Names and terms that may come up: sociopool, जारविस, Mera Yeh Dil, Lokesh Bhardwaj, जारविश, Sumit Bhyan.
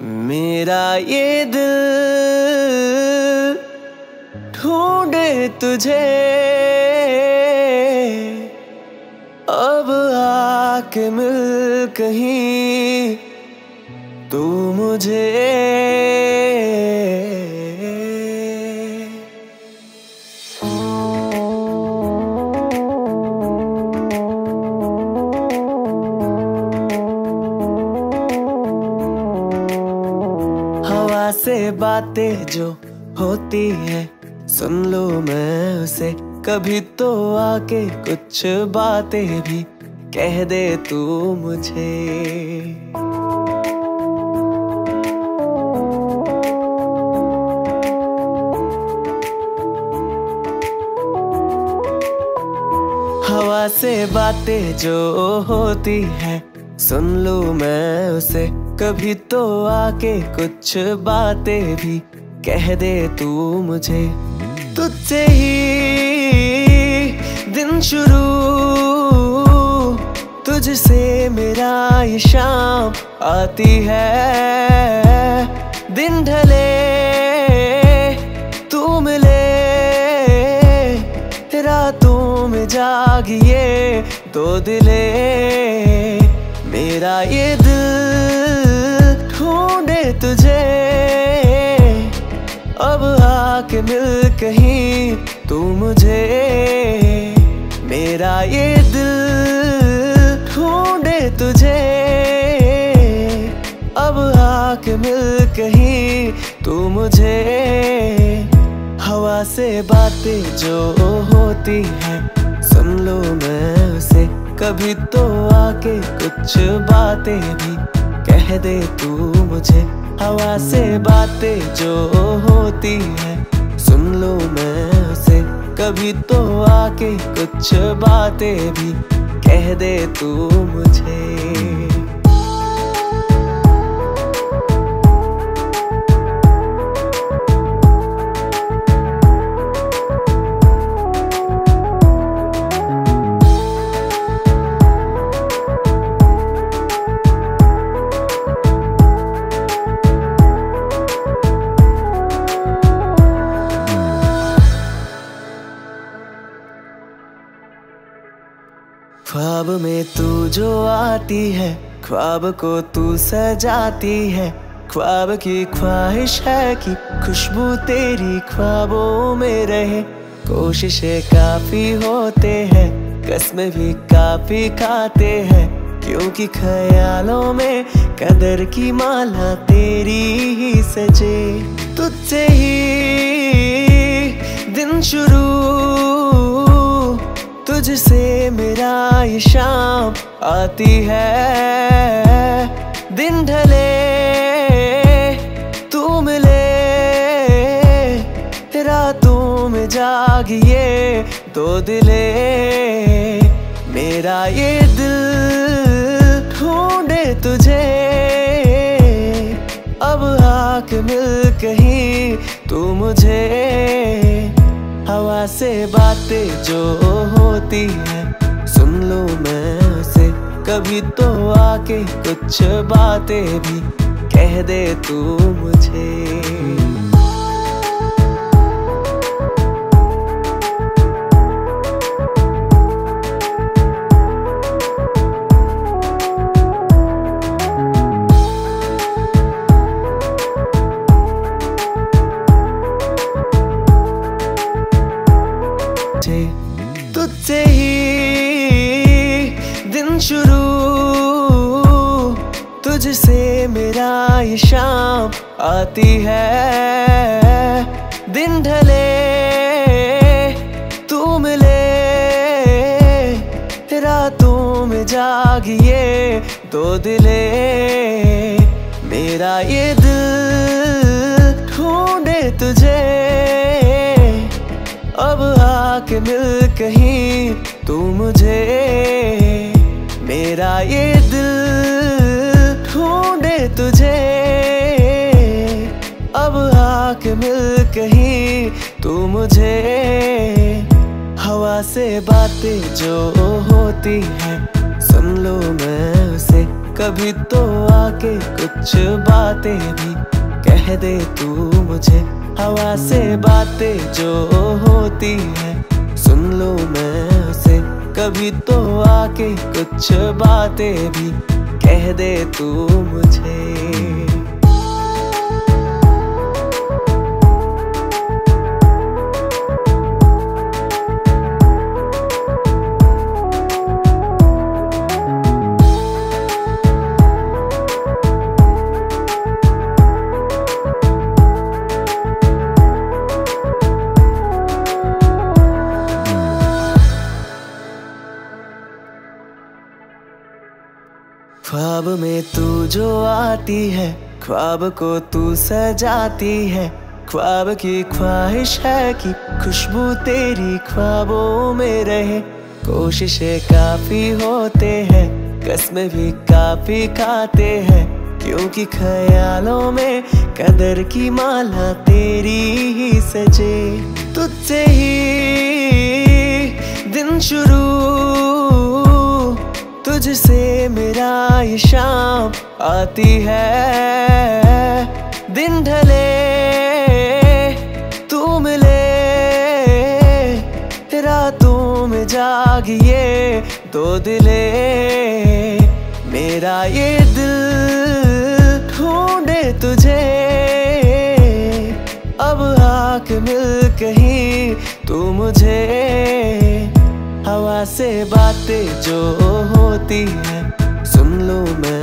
मेरा ये दिल ढूंढे तुझे अब आके मिल कहीं तू मुझे। से बातें जो होती है सुन लो मैं उसे, कभी तो आके कुछ बातें भी कह दे तू मुझे। हवा से बातें जो होती है सुन लो मैं उसे, कभी तो आके कुछ बातें भी कह दे तू मुझे। तुझसे ही दिन शुरू, तुझसे मेरा ये शाम आती है। दिन ढले तू मिले, रातों में जागिए दो दिले। मेरा ये दिल ढूंढे तुझे अब आके मिल कहीं तू मुझे। मेरा ये दिल ढूंढे तुझे अब आके मिल कहीं तू मुझे। हवा से बातें जो होती हैं सुन लो मैं उसे, कभी तो आके कुछ बातें भी कह दे तू मुझे। हवा से बातें जो होती है सुन लो मैं उसे, कभी तो आके कुछ बातें भी कह दे तू मुझे। ख्वाब में तू जो आती है, ख्वाब को तू सजाती है। ख्वाब की ख्वाहिश है कि खुशबू तेरी ख्वाबों में रहे। कोशिशें काफी होते हैं, कसमें भी काफी खाते हैं, क्योंकि ख्यालों में कदर की माला तेरी ही सजे। तुझसे ही दिन शुरू, तुझसे मेरा ये शाम आती है। दिन ढले तू मिले, रातों में जागिए दो दिले। मेरा ये दिल ढूंढे तुझे अब आके मिल कहीं तू मुझे। हवा से बातें जो होती है सुन लो मैं उसे, कभी तो आके कुछ बातें भी कह दे तू मुझे। तुझसे ही दिन शुरू, तुझसे मेरा ये शाम आती है। दिन ढले तू मिले, रातों में जागिए दो दिले। मेरा ये दिल ढूंढे तुझे अब आके मिल कहीं तू मुझे। मेरा ये दिल ढूंढे तुझे अब आके मिल कहीं तू मुझे। हवा से बातें जो होती है सुन लो मैं उसे, कभी तो आके कुछ बातें भी कह दे तू मुझे। हवा से बातें जो होती है सुन लो मैं उसे। कभी तो आके कुछ बातें भी कह दे तू मुझे। ख्वाब में तू जो आती है, ख्वाब को तू सजाती है। ख्वाब की ख्वाहिश है कि खुशबू तेरी ख्वाबों में रहे। कोशिशें काफी होते हैं, कसमें भी काफी खाते हैं, क्योंकि ख्यालों में कदर की माला तेरी ही सजे। तुझसे ही दिन शुरू, तुझसे मेरा ये शाम आती है। दिन ढले तू मिले, रातों में जागिए दो दिले। मेरा ये दिल ढूंढे तुझे, अब आके मिल कहीं तू मुझे। हवा से बातें जो होती है सुन लो मैं